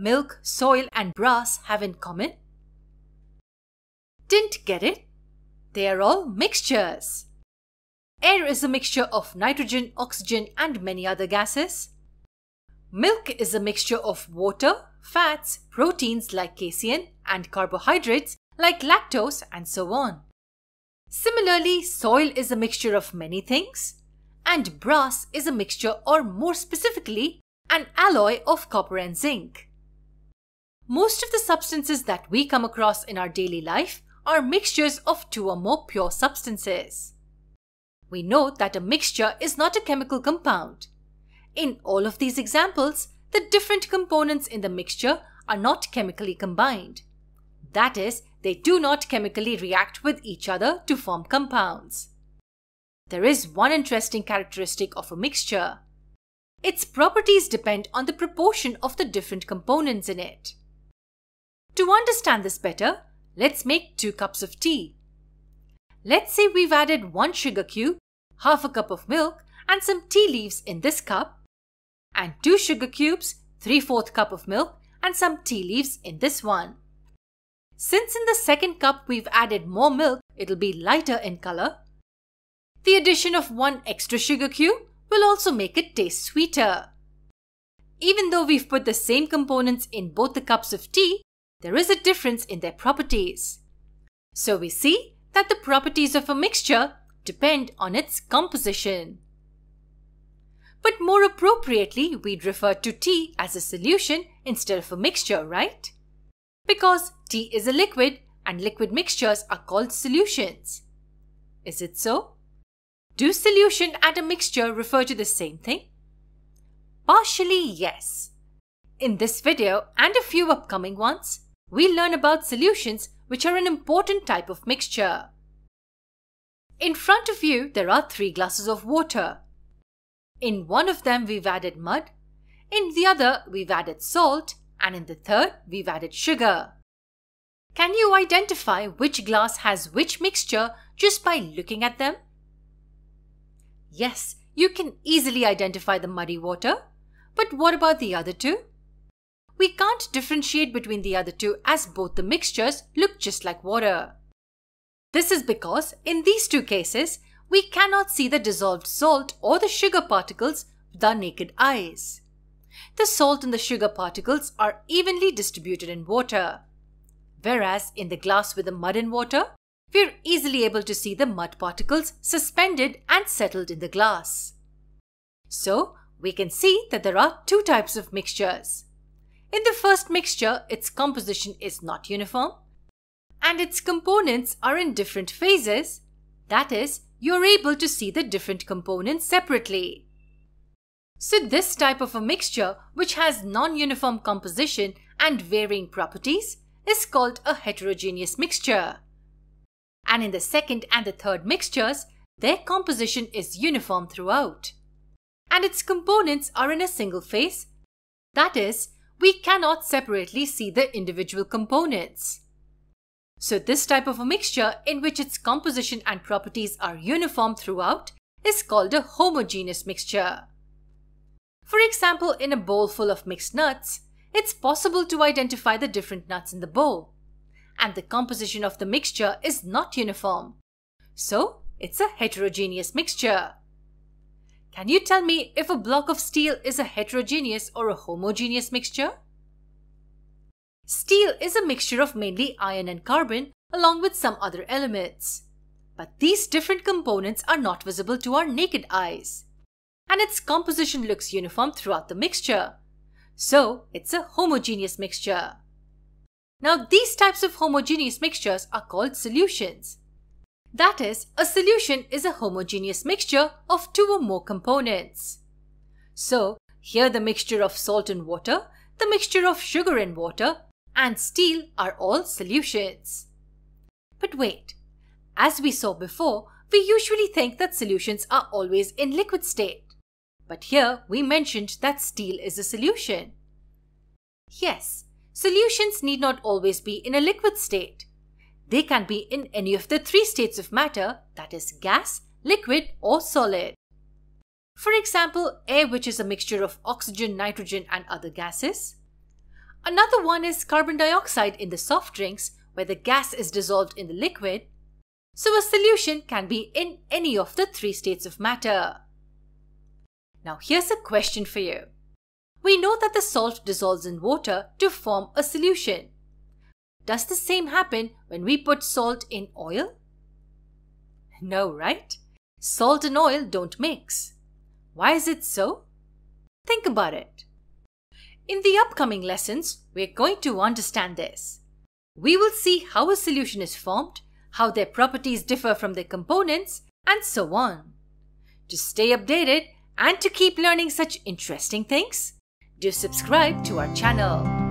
milk, soil, and brass have in common? Didn't get it? They are all mixtures. Air is a mixture of nitrogen, oxygen, and many other gases. Milk is a mixture of water, fats, proteins like casein, and carbohydrates like lactose, and so on. Similarly, soil is a mixture of many things, and brass is a mixture, or more specifically, an alloy of copper and zinc. Most of the substances that we come across in our daily life are mixtures of two or more pure substances. We know that a mixture is not a chemical compound. In all of these examples, the different components in the mixture are not chemically combined. That is, they do not chemically react with each other to form compounds. There is one interesting characteristic of a mixture. Its properties depend on the proportion of the different components in it. To understand this better, let's make 2 cups of tea. Let's say we've added 1 sugar cube, half a cup of milk, and some tea leaves in this cup, and 2 sugar cubes, 3/4 cup of milk, and some tea leaves in this one. Since in the second cup we've added more milk, it'll be lighter in color. The addition of 1 extra sugar cube will also make it taste sweeter. Even though we've put the same components in both the cups of tea, there is a difference in their properties. So we see that the properties of a mixture depend on its composition. But more appropriately, we'd refer to tea as a solution instead of a mixture, right? Because tea is a liquid and liquid mixtures are called solutions. Is it so? Do solution and a mixture refer to the same thing? Partially, yes. In this video and a few upcoming ones, we learn about solutions, which are an important type of mixture. In front of you, there are 3 glasses of water. In one of them, we've added mud. In the other, we've added salt. And in the third, we've added sugar. Can you identify which glass has which mixture just by looking at them? Yes, you can easily identify the muddy water, but what about the other two? We can't differentiate between the other two as both the mixtures look just like water. This is because in these 2 cases, we cannot see the dissolved salt or the sugar particles with our naked eyes. The salt and the sugar particles are evenly distributed in water, whereas in the glass with the mud and water, we're easily able to see the mud particles suspended and settled in the glass. So, we can see that there are 2 types of mixtures. In the first mixture, its composition is not uniform, and its components are in different phases. That is, you're able to see the different components separately. So this type of a mixture, which has non-uniform composition and varying properties, is called a heterogeneous mixture. And in the second and the third mixtures, their composition is uniform throughout. And its components are in a single phase. That is, we cannot separately see the individual components. So this type of a mixture in which its composition and properties are uniform throughout is called a homogeneous mixture. For example, in a bowl full of mixed nuts, it's possible to identify the different nuts in the bowl. And the composition of the mixture is not uniform. So, it's a heterogeneous mixture. Can you tell me if a block of steel is a heterogeneous or a homogeneous mixture? Steel is a mixture of mainly iron and carbon along with some other elements. But these different components are not visible to our naked eyes. And its composition looks uniform throughout the mixture. So, it's a homogeneous mixture. Now, these types of homogeneous mixtures are called solutions. That is, a solution is a homogeneous mixture of 2 or more components. So, here the mixture of salt and water, the mixture of sugar and water, and steel are all solutions. But wait, as we saw before, we usually think that solutions are always in liquid state. But here we mentioned that steel is a solution. Yes. Solutions need not always be in a liquid state. They can be in any of the 3 states of matter, that is gas, liquid or solid. For example, air, which is a mixture of oxygen, nitrogen and other gases. Another one is carbon dioxide in the soft drinks, where the gas is dissolved in the liquid. So a solution can be in any of the three states of matter. Now here's a question for you. We know that the salt dissolves in water to form a solution. Does the same happen when we put salt in oil? No, right? Salt and oil don't mix. Why is it so? Think about it. In the upcoming lessons, we're going to understand this. We will see how a solution is formed, how their properties differ from their components, and so on. To stay updated and to keep learning such interesting things, do subscribe to our channel.